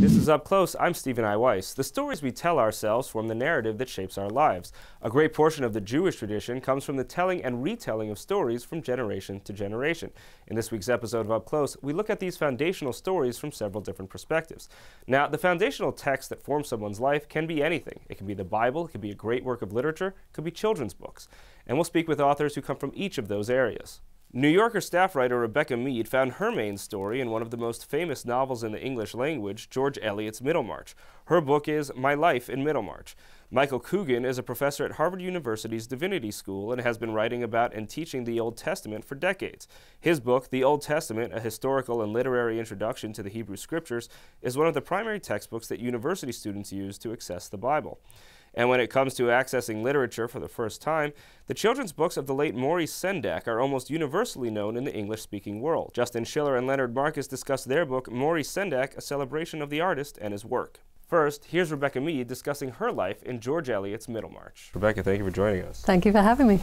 This is Up Close. I'm Stephen I. Weiss. The stories we tell ourselves form the narrative that shapes our lives. A great portion of the Jewish tradition comes from the telling and retelling of stories from generation to generation. In this week's episode of Up Close, we look at these foundational stories from several different perspectives. Now, the foundational text that forms someone's life can be anything. It can be the Bible, it can be a great work of literature, it could be children's books. And we'll speak with authors who come from each of those areas. New Yorker staff writer Rebecca Mead found her main story in one of the most famous novels in the English language, George Eliot's Middlemarch. Her book is My Life in Middlemarch. Michael Coogan is a professor at Harvard University's Divinity School and has been writing about and teaching the Old Testament for decades. His book, The Old Testament, A Historical and Literary Introduction to the Hebrew Scriptures, is one of the primary textbooks that university students use to access the Bible. And when it comes to accessing literature for the first time, the children's books of the late Maurice Sendak are almost universally known in the English-speaking world. Justin Schiller and Leonard Marcus discuss their book, Maurice Sendak, A Celebration of the Artist and His Work. First, here's Rebecca Mead discussing her life in George Eliot's Middlemarch. Rebecca, thank you for joining us. Thank you for having me.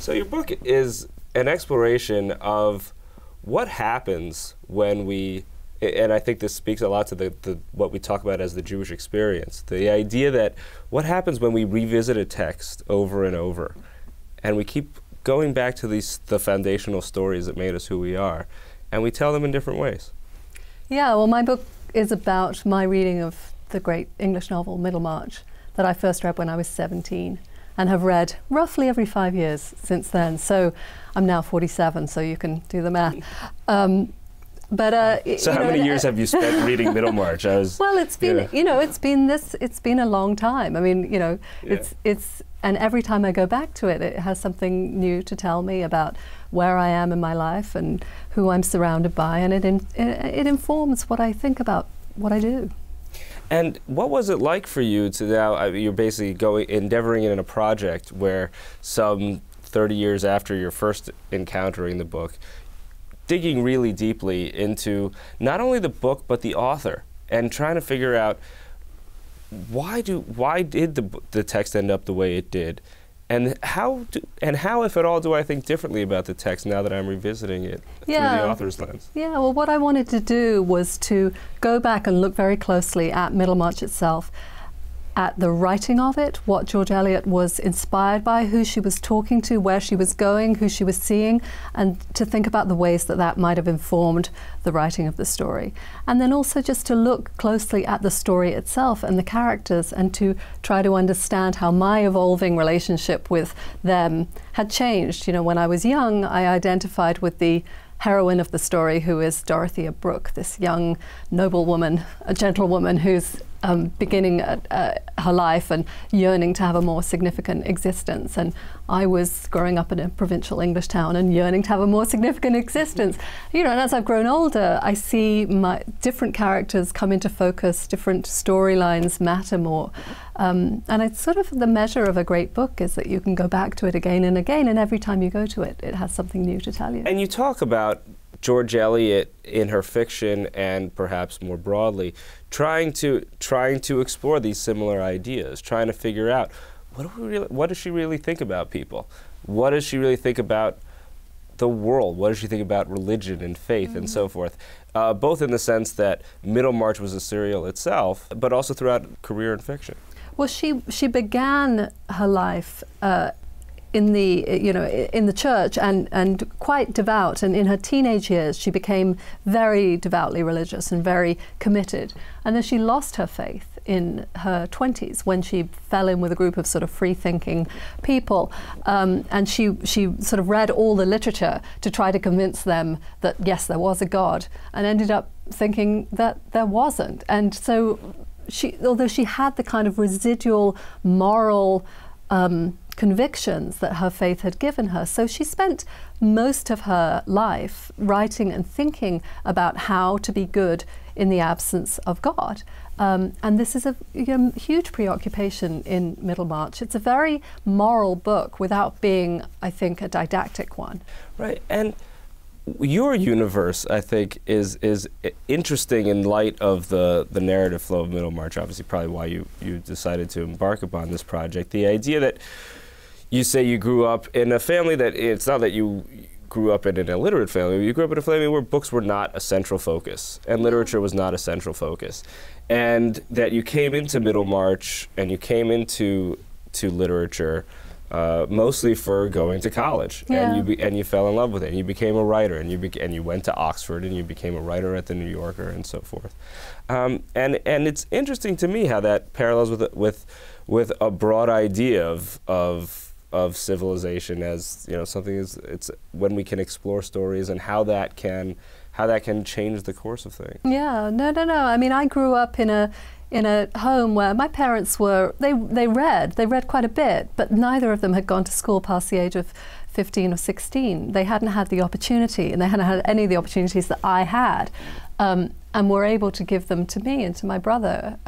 So your book is an exploration of what happens when we, and I think this speaks a lot to what we talk about as the Jewish experience, the idea that what happens when we revisit a text over and over, and we keep going back to the foundational stories that made us who we are, and we tell them in different ways. Yeah, well, my book is about my reading of the great English novel Middlemarch that I first read when I was 17 and have read roughly every 5 years since then. So I'm now 47, so you can do the math. So how many years have you spent reading Middlemarch? Well, it's been, it's been a long time. I mean, and every time I go back to it, it has something new to tell me about where I am in my life and who I'm surrounded by, and it informs what I think about what I do. And what was it like for you to now, you're basically endeavoring in a project where some 30 years after your first encountering the book, digging really deeply into not only the book but the author and trying to figure out why did the text end up the way it did, and how, if at all, do I think differently about the text now that I'm revisiting it through the author's lens? Yeah, well, what I wanted to do was to go back and look very closely at Middlemarch itself, at the writing of it, what George Eliot was inspired by, who she was talking to, where she was going, who she was seeing, and to think about the ways that that might have informed the writing of the story. And then also just to look closely at the story itself and the characters, and to try to understand how my evolving relationship with them had changed. You know, when I was young, I identified with the heroine of the story, who is Dorothea Brooke, this young noblewoman, a gentlewoman who's beginning her life and yearning to have a more significant existence. And I was growing up in a provincial English town and yearning to have a more significant existence. You know, and as I've grown older, I see my different characters come into focus, different storylines matter more. And it's sort of the measure of a great book is that you can go back to it again and again, and every time you go to it, it has something new to tell you. And you talk about George Eliot in her fiction and perhaps more broadly trying to explore these similar ideas, trying to figure out what does she really think about people? What does she really think about the world? What does she think about religion and faith and so forth? Both in the sense that Middlemarch was a serial itself, but also throughout career and fiction. Well, she began her life in the church and quite devout, and in her teenage years she became very devoutly religious and very committed, and then she lost her faith in her 20s when she fell in with a group of sort of free-thinking people, and she sort of read all the literature to try to convince them that yes, there was a God, and ended up thinking that there wasn't. And so although she had the kind of residual moral convictions that her faith had given her. So she spent most of her life writing and thinking about how to be good in the absence of God. And this is a huge preoccupation in Middlemarch. It's a very moral book without being, I think, a didactic one. Right. And your universe, I think, is interesting in light of the narrative flow of Middlemarch, obviously probably why you decided to embark upon this project. The idea that you say you grew up in a family that it's not that you grew up in an illiterate family. You grew up in a family where books were not a central focus, and literature was not a central focus. And that you came into Middlemarch, and you came into literature mostly for going to college, and you fell in love with it, and you became a writer, and you went to Oxford, and you became a writer at the New Yorker, and so forth. And it's interesting to me how that parallels with a broad idea of civilization as, you know, something is, it's when we can explore stories and how that can change the course of things. Yeah, no. I mean, I grew up in a home where my parents were, they read quite a bit, but neither of them had gone to school past the age of 15 or 16. They hadn't had the opportunity, and they hadn't had any of the opportunities that I had, and were able to give them to me and to my brother,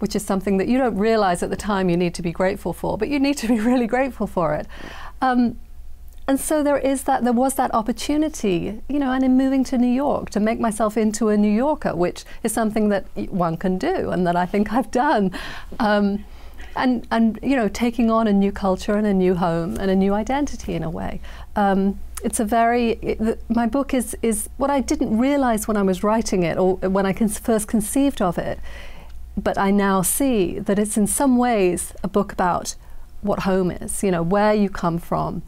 which is something that you don't realize at the time you need to be grateful for, but you need to be really grateful for it. And so there was that opportunity, you know, and in moving to New York, to make myself into a New Yorker, which is something that one can do and that I think I've done. And you know, taking on a new culture and a new home and a new identity in a way. It's a very, my book is what I didn't realize when I was writing it or when I first conceived of it, but I now see that it's in some ways a book about what home is, you know, where you come from,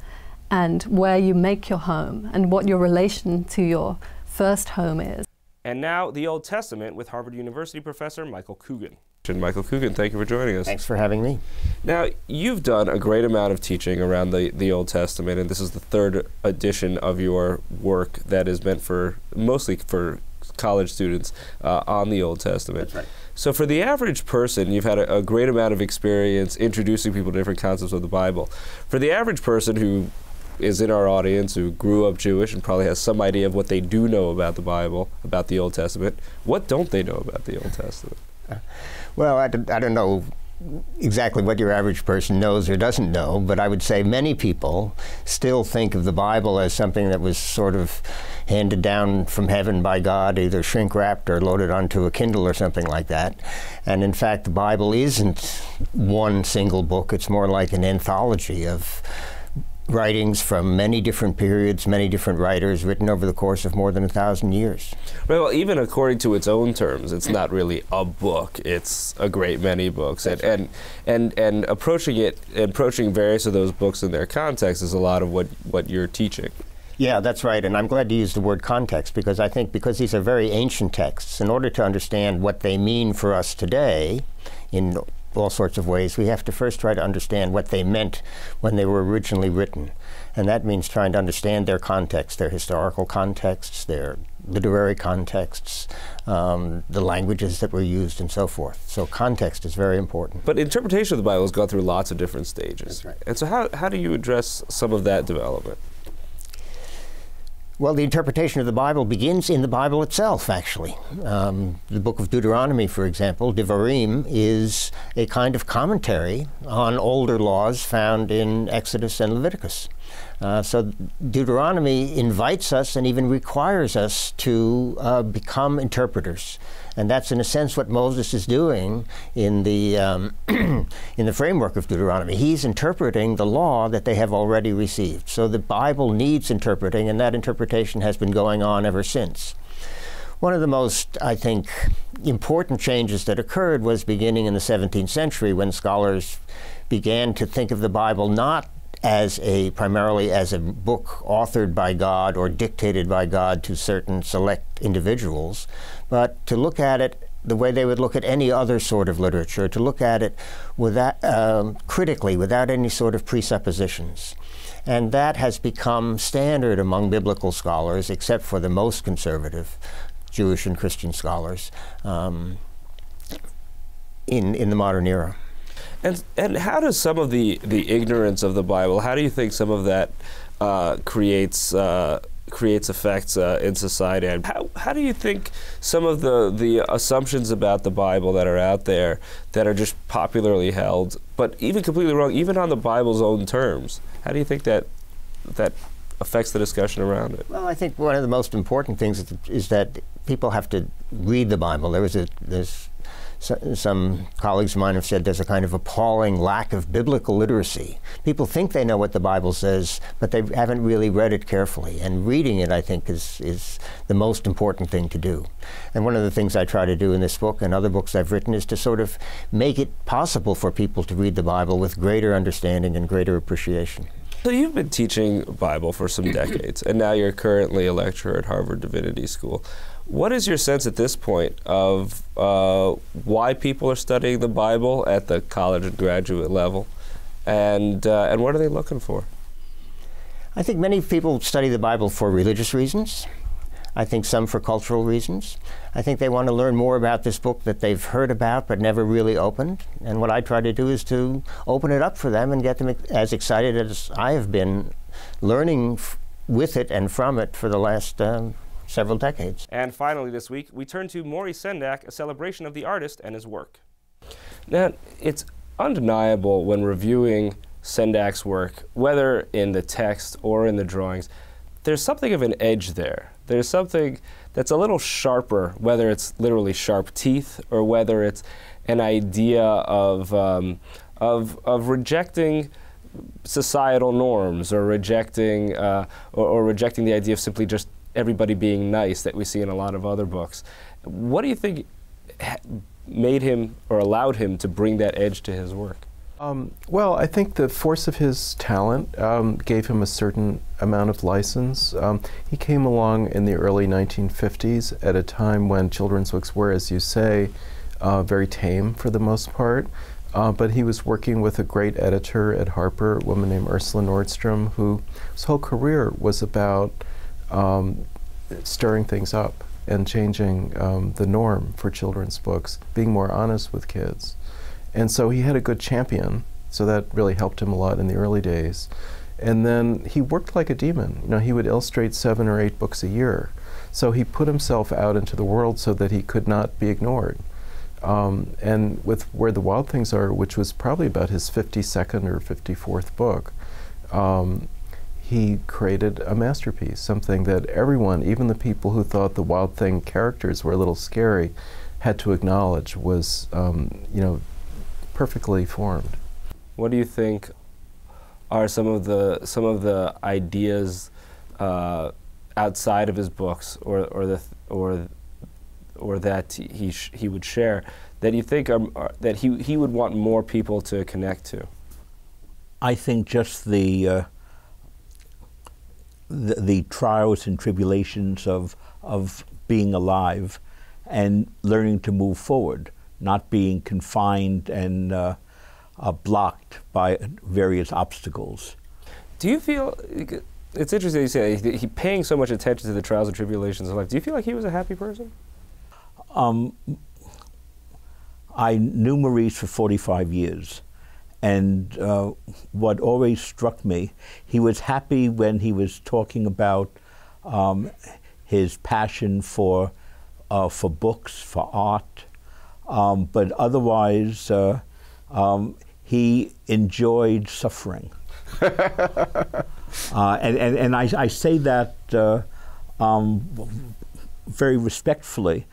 and where you make your home, and what your relation to your first home is. And now, The Old Testament with Harvard University professor Michael Coogan. Michael Coogan, thank you for joining us. Thanks for having me. Now, you've done a great amount of teaching around the Old Testament, and this is the third edition of your work that is meant for, mostly for college students, on the Old Testament. That's right. So for the average person, you've had a great amount of experience introducing people to different concepts of the Bible. For the average person who is in our audience, who grew up Jewish and probably has some idea of what they do know about the Bible, about the Old Testament. What don't they know about the Old Testament? Well, I don't know exactly what your average person knows or doesn't know, but I would say many people still think of the Bible as something that was sort of handed down from heaven by God, either shrink-wrapped or loaded onto a Kindle or something like that. And in fact, the Bible isn't one single book. It's more like an anthology of writings from many different periods, many different writers, written over the course of more than 1,000 years. Well, even according to its own terms, it's not really a book. It's a great many books. That's right. And approaching various of those books in their context is a lot of what you're teaching. Yeah, that's right, and I'm glad to use the word context, because I think because these are very ancient texts, in order to understand what they mean for us today, in all sorts of ways, we have to first try to understand what they meant when they were originally written. And that means trying to understand their context, their historical contexts, their literary contexts, the languages that were used, and so forth. So context is very important. But interpretation of the Bible has gone through lots of different stages. That's right. And so how do you address some of that development? Well, the interpretation of the Bible begins in the Bible itself, actually. The book of Deuteronomy, for example, Devarim, is a kind of commentary on older laws found in Exodus and Leviticus. So Deuteronomy invites us and even requires us to become interpreters. And that's, in a sense, what Moses is doing in the, in the framework of Deuteronomy. He's interpreting the law that they have already received. So the Bible needs interpreting, and that interpretation has been going on ever since. One of the most, I think, important changes that occurred was beginning in the 17th century, when scholars began to think of the Bible not primarily as a book authored by God or dictated by God to certain select individuals, but to look at it the way they would look at any other sort of literature, to look at it without, critically, without any sort of presuppositions. And that has become standard among biblical scholars, except for the most conservative Jewish and Christian scholars in the modern era. And how does some of the ignorance of the Bible, how do you think some of that creates effects in society? And how do you think some of the assumptions about the Bible that are out there, that are just popularly held, but even completely wrong, even on the Bible's own terms, how do you think that affects the discussion around it? Well, I think one of the most important things is that people have to read the Bible. There's Some colleagues of mine have said there's a kind of appalling lack of biblical literacy. People think they know what the Bible says, but they haven't really read it carefully. And reading it, I think, is the most important thing to do. And one of the things I try to do in this book and other books I've written is to sort of make it possible for people to read the Bible with greater understanding and greater appreciation. So you've been teaching Bible for some decades, and now you're currently a lecturer at Harvard Divinity School. What is your sense at this point of why people are studying the Bible at the college and graduate level, and what are they looking for? I think many people study the Bible for religious reasons. I think some for cultural reasons. I think they want to learn more about this book that they've heard about but never really opened. And what I try to do is to open it up for them and get them as excited as I have been learning with it and from it for the last several decades. And finally this week, we turn to Maurice Sendak, a celebration of the artist and his work. Now, it's undeniable when reviewing Sendak's work, whether in the text or in the drawings, there's something of an edge there. There's something that's a little sharper, whether it's literally sharp teeth or whether it's an idea of rejecting societal norms or rejecting rejecting the idea of simply just everybody being nice that we see in a lot of other books. What do you think made him or allowed him to bring that edge to his work? Well, I think the force of his talent gave him a certain amount of license. He came along in the early 1950s at a time when children's books were, as you say, very tame for the most part. But he was working with a great editor at Harper, a woman named Ursula Nordstrom, whose whole career was about stirring things up and changing the norm for children's books, being more honest with kids. And so he had a good champion, so that really helped him a lot in the early days. And then he worked like a demon. You know, he would illustrate 7 or 8 books a year. So he put himself out into the world so that he could not be ignored. And with Where the Wild Things Are, which was probably about his 52nd or 54th book, he created a masterpiece, something that everyone, even the people who thought the Wild Thing characters were a little scary, had to acknowledge was, you know, perfectly formed. What do you think are some of the ideas outside of his books, or that he would share that you think that he would want more people to connect to? I think just the trials and tribulations of being alive and learning to move forward, not being confined and blocked by various obstacles. Do you feel, it's interesting you say that he paying so much attention to the trials and tribulations of life, do you feel like he was a happy person? I knew Maurice for 45 years, and what always struck me, he was happy when he was talking about his passion for books, for art, but otherwise, he enjoyed suffering. And I say that very respectfully.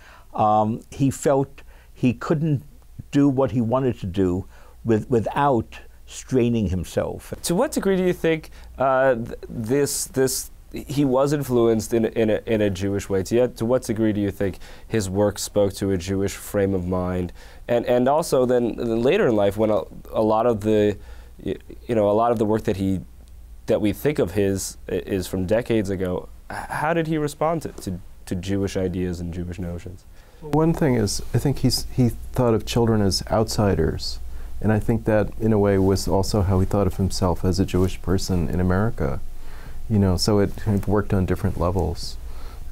He felt he couldn't do what he wanted to do without straining himself. To what degree do you think he was influenced in a Jewish way? To what degree do you think his work spoke to a Jewish frame of mind? And also then later in life, when a lot of the work that we think of his is from decades ago, how did he respond to Jewish ideas and Jewish notions? One thing is, I think he thought of children as outsiders, and I think that in a way was also how he thought of himself as a Jewish person in America. You know, so it kind of worked on different levels.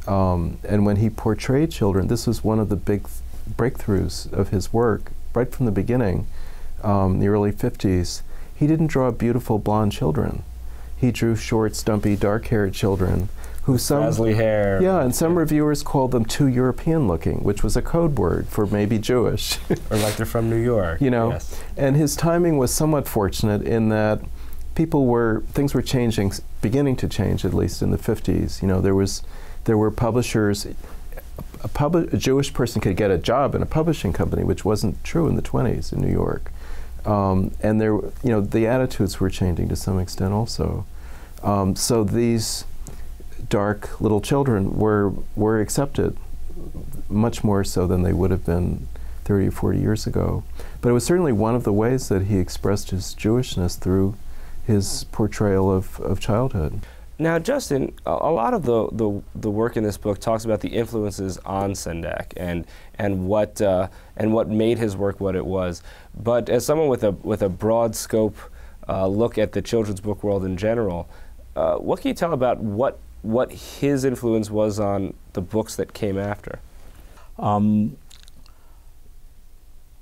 And when he portrayed children, this was one of the big breakthroughs of his work right from the beginning, the early 50s. He didn't draw beautiful blonde children. He drew short, stumpy, dark-haired children who some Razzly hair. Yeah, and some reviewers called them too European-looking, which was a code word for maybe Jewish. Or like they're from New York. You know, yes. And his timing was somewhat fortunate in that things were changing, beginning to change, at least in the 50s. You know, there were publishers a Jewish person could get a job in a publishing company, which wasn't true in the 1920s in New York. And there, the attitudes were changing to some extent also. So these dark little children were accepted, much more so than they would have been 30 or 40 years ago. But it was certainly one of the ways that he expressed his Jewishness through his portrayal of childhood. Now, Justin, a lot of the work in this book talks about the influences on Sendak and what made his work what it was. But as someone with a broad scope look at the children's book world in general, what can you tell about what his influence was on the books that came after?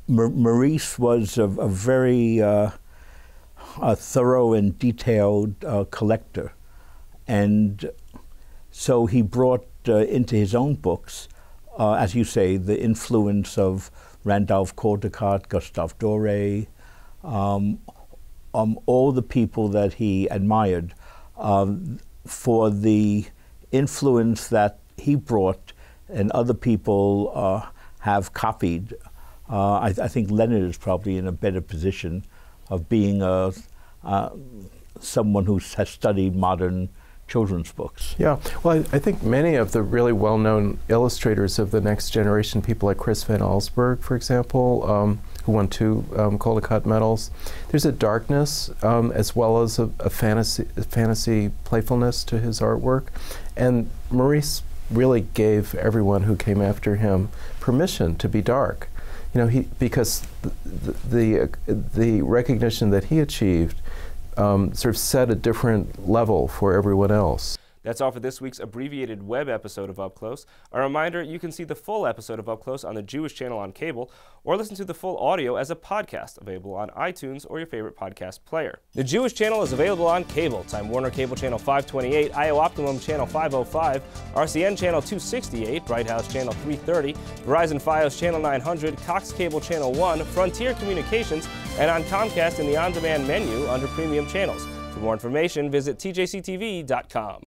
Maurice was a very thorough and detailed collector. And so he brought into his own books, as you say, the influence of Randolph Caldicott, Gustav Doré, all the people that he admired for the influence that he brought and other people have copied. I think Leonard is probably in a better position of being someone who has studied modern children's books. Yeah, well, I think many of the really well-known illustrators of the next generation, people like Chris Van Allsburg, for example, who won 2 Caldicott medals, there's a darkness as well as a fantasy playfulness to his artwork. And Maurice really gave everyone who came after him permission to be dark. Because the recognition that he achieved sort of set a different level for everyone else. That's all for this week's abbreviated web episode of Up Close. A reminder, you can see the full episode of Up Close on the Jewish Channel on cable, or listen to the full audio as a podcast available on iTunes or your favorite podcast player. The Jewish Channel is available on cable, Time Warner Cable Channel 528, IO Optimum Channel 505, RCN Channel 268, Bright House Channel 330, Verizon Fios Channel 900, Cox Cable Channel 1, Frontier Communications, and on Comcast in the on-demand menu under Premium Channels. For more information, visit TJCTV.com.